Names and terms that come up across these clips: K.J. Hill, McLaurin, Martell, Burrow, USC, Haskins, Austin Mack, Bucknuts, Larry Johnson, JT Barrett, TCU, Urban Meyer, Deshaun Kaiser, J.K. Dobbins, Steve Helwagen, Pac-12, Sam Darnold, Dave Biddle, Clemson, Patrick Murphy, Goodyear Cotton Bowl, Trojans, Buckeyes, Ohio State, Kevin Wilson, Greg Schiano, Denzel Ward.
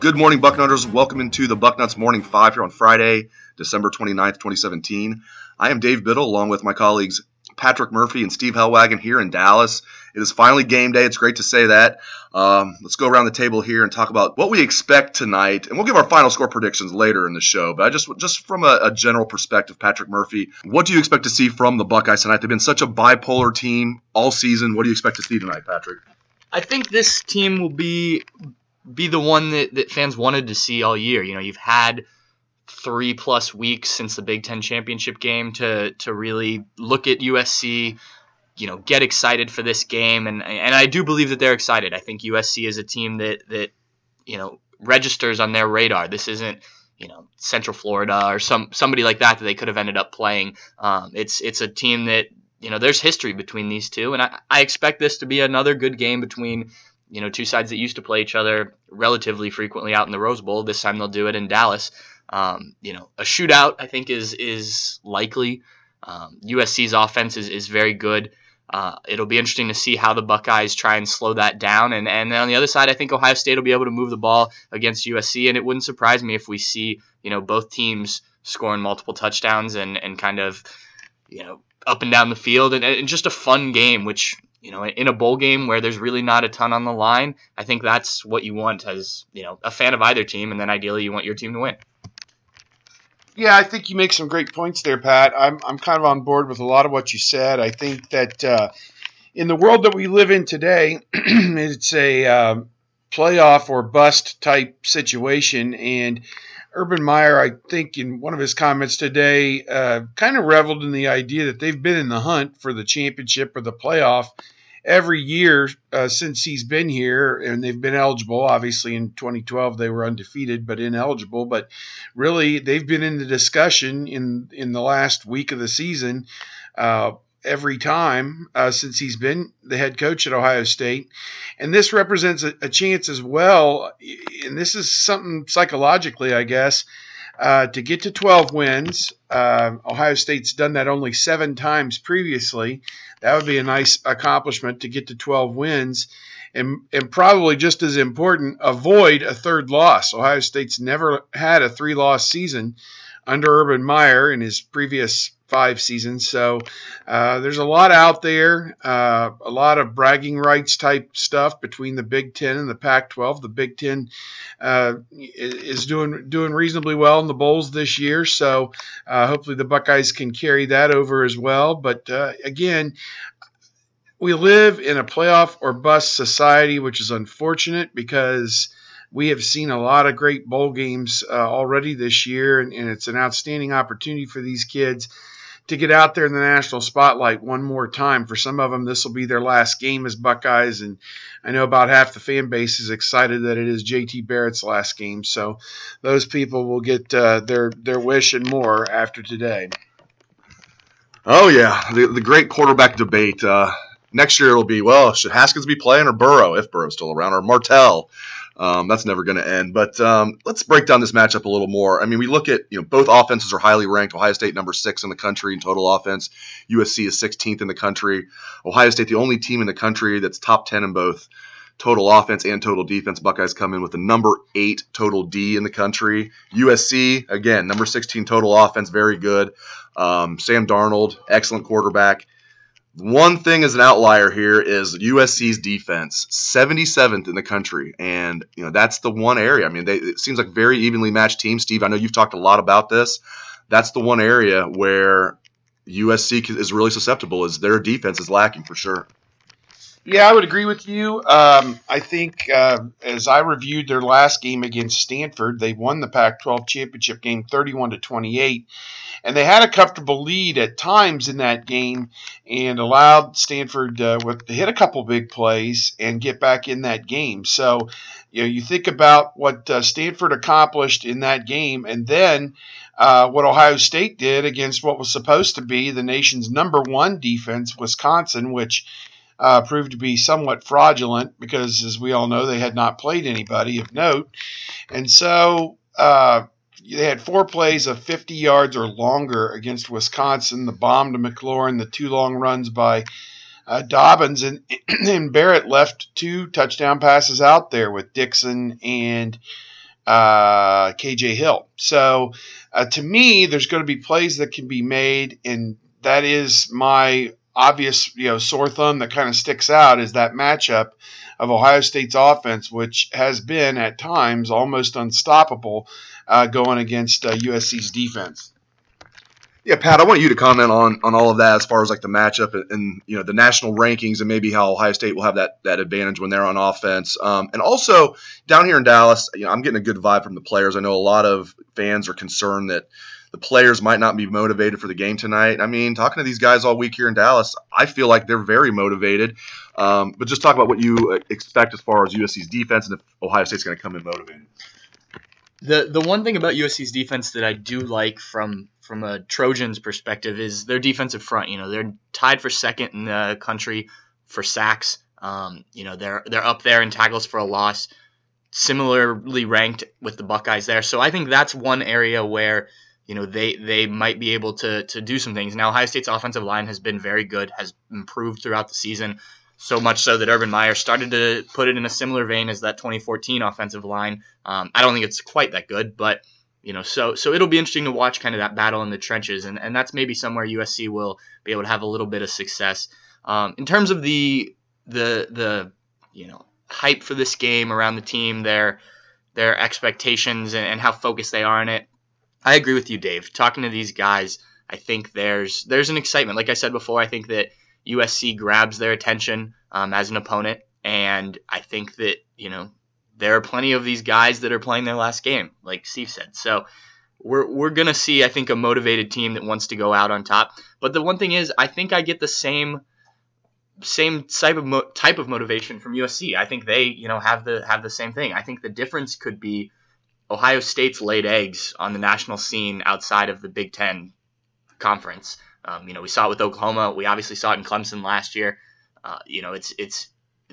Good morning, Bucknutters. Welcome into the Bucknuts Morning 5 here on Friday, December 29th, 2017. I am Dave Biddle, along with my colleagues Patrick Murphy and Steve Helwagen here in Dallas. It is finally game day. It's great to say that. Let's go around the table here and talk about what we expect tonight, and we'll give our final score predictions later in the show. But I just from a general perspective, Patrick Murphy, what do you expect to see from the Buckeyes tonight? They've been such a bipolar team all season. What do you expect to see tonight, Patrick? I think this team will be the one that fans wanted to see all year. You know, you've had 3+ weeks since the Big Ten championship game to really look at USC, you know, get excited for this game. And I do believe that they're excited. I think USC is a team that, you know, registers on their radar. This isn't, you know, Central Florida or somebody like that they could have ended up playing. It's a team that, you know, there's history between these two. And I expect this to be another good game between, you know, two sides that used to play each other relatively frequently out in the Rose Bowl. This time they'll do it in Dallas. You know, a shootout, I think, is likely. USC's offense is very good. It'll be interesting to see how the Buckeyes try and slow that down. And then on the other side, I think Ohio State will be able to move the ball against USC, and it wouldn't surprise me if we see, you know, both teams scoring multiple touchdowns and kind of, you know, up and down the field. And just a fun game, which, you know, in a bowl game where there's really not a ton on the line, I think that's what you want as, you know, a fan of either team, and then ideally you want your team to win. Yeah, I think you make some great points there, Pat. I'm kind of on board with a lot of what you said. I think that in the world that we live in today, it's a playoff or bust type situation, and Urban Meyer, I think in one of his comments today, kind of reveled in the idea that they've been in the hunt for the championship or the playoff every year since he's been here, and they've been eligible. Obviously, in 2012, they were undefeated but ineligible. But really, they've been in the discussion in the last week of the season every time since he's been the head coach at Ohio State. And this represents a chance as well, and this is something psychologically, I guess, to get to 12 wins. Ohio State's done that only 7 times previously. That would be a nice accomplishment to get to 12 wins. And probably just as important, avoid a third loss. Ohio State's never had a 3-loss season under Urban Meyer in his previous 5 seasons. So there's a lot out there, a lot of bragging rights type stuff between the Big Ten and the Pac-12. The Big Ten is doing reasonably well in the bowls this year, so hopefully the Buckeyes can carry that over as well. But again, we live in a playoff or bust society, which is unfortunate because we have seen a lot of great bowl games already this year, and it's an outstanding opportunity for these kids to get out there in the national spotlight one more time. For some of them, this will be their last game as Buckeyes, and I know about half the fan base is excited that it is JT Barrett's last game, so those people will get their wish and more after today. Oh, yeah, the great quarterback debate. Next year it'll be, well, should Haskins be playing or Burrow, if Burrow's still around, or Martell? That's never going to end. But let's break down this matchup a little more. I mean, we look at, you know, both offenses are highly ranked. Ohio State number 6 in the country in total offense. USC is 16th in the country. Ohio State, the only team in the country that's top 10 in both total offense and total defense. Buckeyes come in with the number 8 total D in the country. USC, again, number 16 total offense, very good. Sam Darnold, excellent quarterback. One thing as an outlier here is USC's defense, 77th in the country, and you know that's the one area. I mean, it seems like a very evenly matched team. Steve, I know you've talked a lot about this. That's the one area where USC is really susceptible, is their defense is lacking for sure. Yeah, I would agree with you. I think as I reviewed their last game against Stanford, they won the Pac-12 championship game 31-28, and they had a comfortable lead at times in that game and allowed Stanford to hit a couple big plays and get back in that game. So, you know, you think about what Stanford accomplished in that game, and then what Ohio State did against what was supposed to be the nation's number one defense, Wisconsin, which proved to be somewhat fraudulent because, as we all know, they had not played anybody of note. And so they had four plays of 50 yards or longer against Wisconsin, the bomb to McLaurin, the two long runs by Dobbins, and Barrett left two touchdown passes out there with Dixon and K.J. Hill. So to me, there's going to be plays that can be made, and that is my obvious, you know, sore thumb that kind of sticks out is that matchup of Ohio State's offense, which has been at times almost unstoppable going against USC's defense. Yeah, Pat, I want you to comment on all of that as far as like the matchup and you know the national rankings and maybe how Ohio State will have that advantage when they're on offense. And also down here in Dallas, you know, I'm getting a good vibe from the players. I know a lot of fans are concerned that the players might not be motivated for the game tonight. I mean, talking to these guys all week here in Dallas, I feel like they're very motivated. But just talk about what you expect as far as USC's defense and if Ohio State's going to come in motivated. The one thing about USC's defense that I do like from a Trojans perspective is their defensive front. You know, they're tied for second in the country for sacks. You know, they're up there in tackles for a loss, similarly ranked with the Buckeyes there. So I think that's one area where you know, they might be able to do some things. Now, Ohio State's offensive line has been very good, has improved throughout the season, so much so that Urban Meyer started to put it in a similar vein as that 2014 offensive line. I don't think it's quite that good, but, you know, so it'll be interesting to watch kind of that battle in the trenches, and that's maybe somewhere USC will be able to have a little bit of success. In terms of the you know, hype for this game around the team, their expectations and how focused they are on it, I agree with you, Dave. Talking to these guys, I think there's an excitement. Like I said before, I think that USC grabs their attention as an opponent, and I think that, you know, there are plenty of these guys that are playing their last game, like Steve said. So we're going to see, I think, a motivated team that wants to go out on top. But the one thing is, I think I get the same type of motivation from USC. I think they, you know, have the same thing. I think the difference could be Ohio State's laid eggs on the national scene outside of the Big Ten conference. You know, we saw it with Oklahoma. We obviously saw it in Clemson last year. You know, it's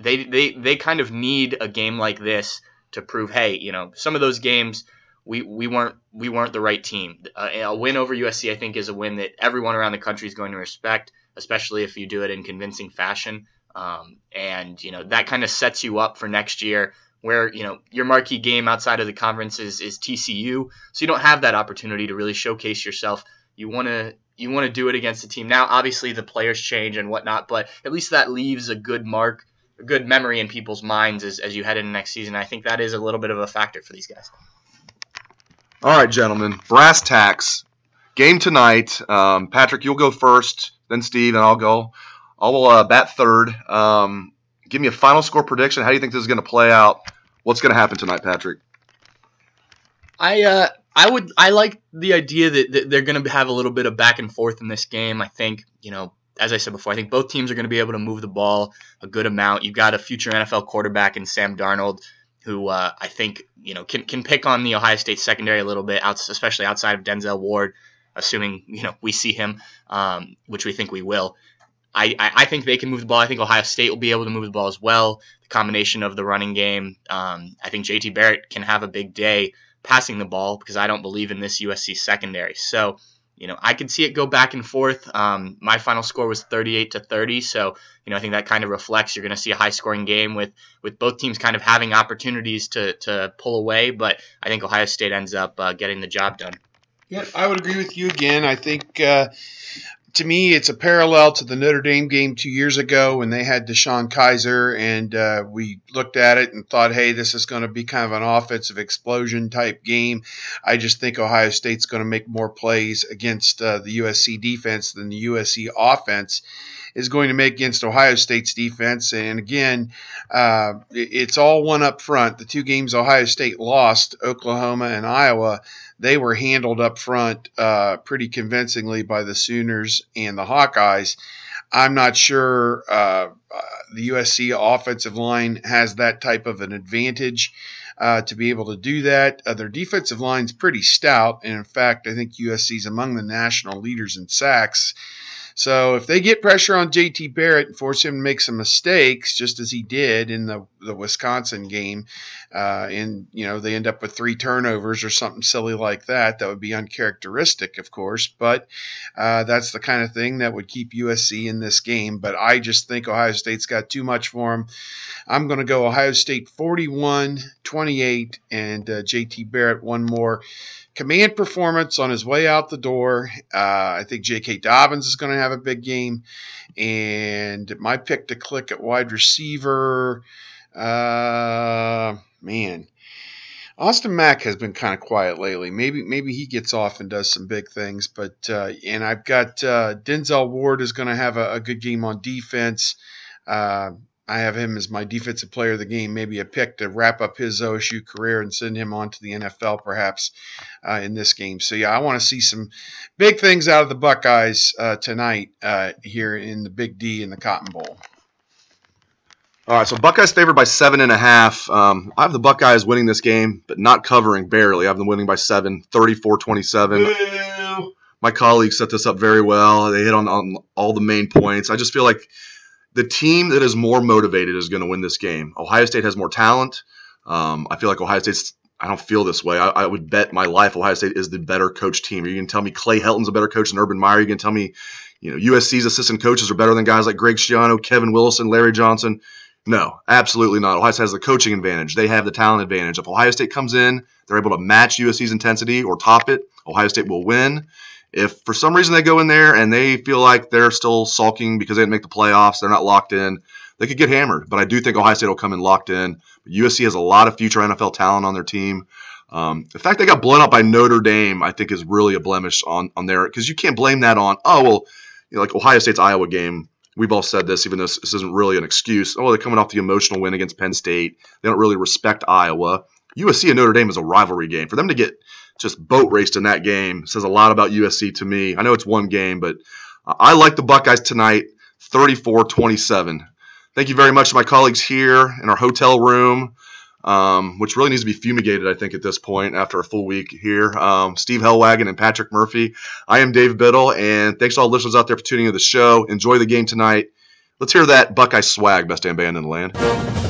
they kind of need a game like this to prove, hey, you know, some of those games we weren't the right team. A win over USC, I think, is a win that everyone around the country is going to respect, especially if you do it in convincing fashion. And you know, that kind of sets you up for next year, where, you know, your marquee game outside of the conference is TCU, so you don't have that opportunity to really showcase yourself. You want to do it against the team. Now, obviously, the players change and whatnot, but at least that leaves a good mark, a good memory in people's minds as you head into next season. I think that is a little bit of a factor for these guys. All right, gentlemen, brass tacks. Game tonight. Patrick, you'll go first, then Steve, and I'll go. I'll bat third. Give me a final score prediction. How do you think this is going to play out? What's going to happen tonight, Patrick? I like the idea that they're going to have a little bit of back and forth in this game. I think, you know, as I said before, I think both teams are going to be able to move the ball a good amount. You've got a future NFL quarterback in Sam Darnold, who I think, you know, can pick on the Ohio State secondary a little bit, especially outside of Denzel Ward, assuming, you know, we see him, which we think we will. I think they can move the ball. I think Ohio State will be able to move the ball as well. The combination of the running game. I think JT Barrett can have a big day passing the ball because I don't believe in this USC secondary. So, you know, I could see it go back and forth. My final score was 38-30. So, you know, I think that kind of reflects you're going to see a high-scoring game with both teams kind of having opportunities to pull away. But I think Ohio State ends up getting the job done. Yeah, I would agree with you again. I think to me, it's a parallel to the Notre Dame game 2 years ago when they had Deshaun Kaiser, and we looked at it and thought, hey, this is going to be kind of an offensive explosion type game. I just think Ohio State's going to make more plays against the USC defense than the USC offense. is going to make against Ohio State's defense. And again, it's all one up front. The two games Ohio State lost, Oklahoma and Iowa, they were handled up front pretty convincingly by the Sooners and the Hawkeyes. I'm not sure the USC offensive line has that type of an advantage to be able to do that. Their defensive line's pretty stout, and in fact, I think USC's among the national leaders in sacks. So if they get pressure on JT Barrett and force him to make some mistakes, just as he did in the Wisconsin game, and you know they end up with 3 turnovers or something silly like that, that would be uncharacteristic, of course. But that's the kind of thing that would keep USC in this game. But I just think Ohio State's got too much for them. I'm going to go Ohio State 41-28, and JT Barrett one more command performance on his way out the door. I think J.K. Dobbins is going to have a big game. And my pick to click at wide receiver, Austin Mack has been kind of quiet lately. Maybe he gets off and does some big things. But and I've got Denzel Ward is going to have a good game on defense. I have him as my defensive player of the game, maybe a pick to wrap up his OSU career and send him on to the NFL perhaps in this game. So, yeah, I want to see some big things out of the Buckeyes tonight here in the Big D in the Cotton Bowl. All right, so Buckeyes favored by 7.5. I have the Buckeyes winning this game, but not covering barely. I have them winning by 7, 34-27. My colleagues set this up very well. They hit on all the main points. I just feel like the team that is more motivated is going to win this game. Ohio State has more talent. I feel like Ohio State's – I don't feel this way. I would bet my life Ohio State is the better coach team. You're going to tell me Clay Helton's a better coach than Urban Meyer. You're going to tell me, you know, USC's assistant coaches are better than guys like Greg Schiano, Kevin Wilson, Larry Johnson. No, absolutely not. Ohio State has the coaching advantage. They have the talent advantage. If Ohio State comes in, they're able to match USC's intensity or top it, Ohio State will win. If for some reason they go in there and they feel like they're still sulking because they didn't make the playoffs, they're not locked in, they could get hammered. But I do think Ohio State will come in locked in. But USC has a lot of future NFL talent on their team. The fact they got blown up by Notre Dame, I think, is really a blemish on their – because you can't blame that on, oh, well, you know, like Ohio State's Iowa game. We've all said this, even though this isn't really an excuse. Oh, they're coming off the emotional win against Penn State. They don't really respect Iowa. USC and Notre Dame is a rivalry game. For them to get – just boat raced in that game says a lot about USC to me. I know it's one game, but I like the Buckeyes tonight, 34-27. Thank you very much to my colleagues here in our hotel room, which really needs to be fumigated, I think, at this point after a full week here. Steve Helwagen and Patrick Murphy. I am Dave Biddle, and thanks to all the listeners out there for tuning in to the show. Enjoy the game tonight. Let's hear that Buckeye swag, best damn band in the land.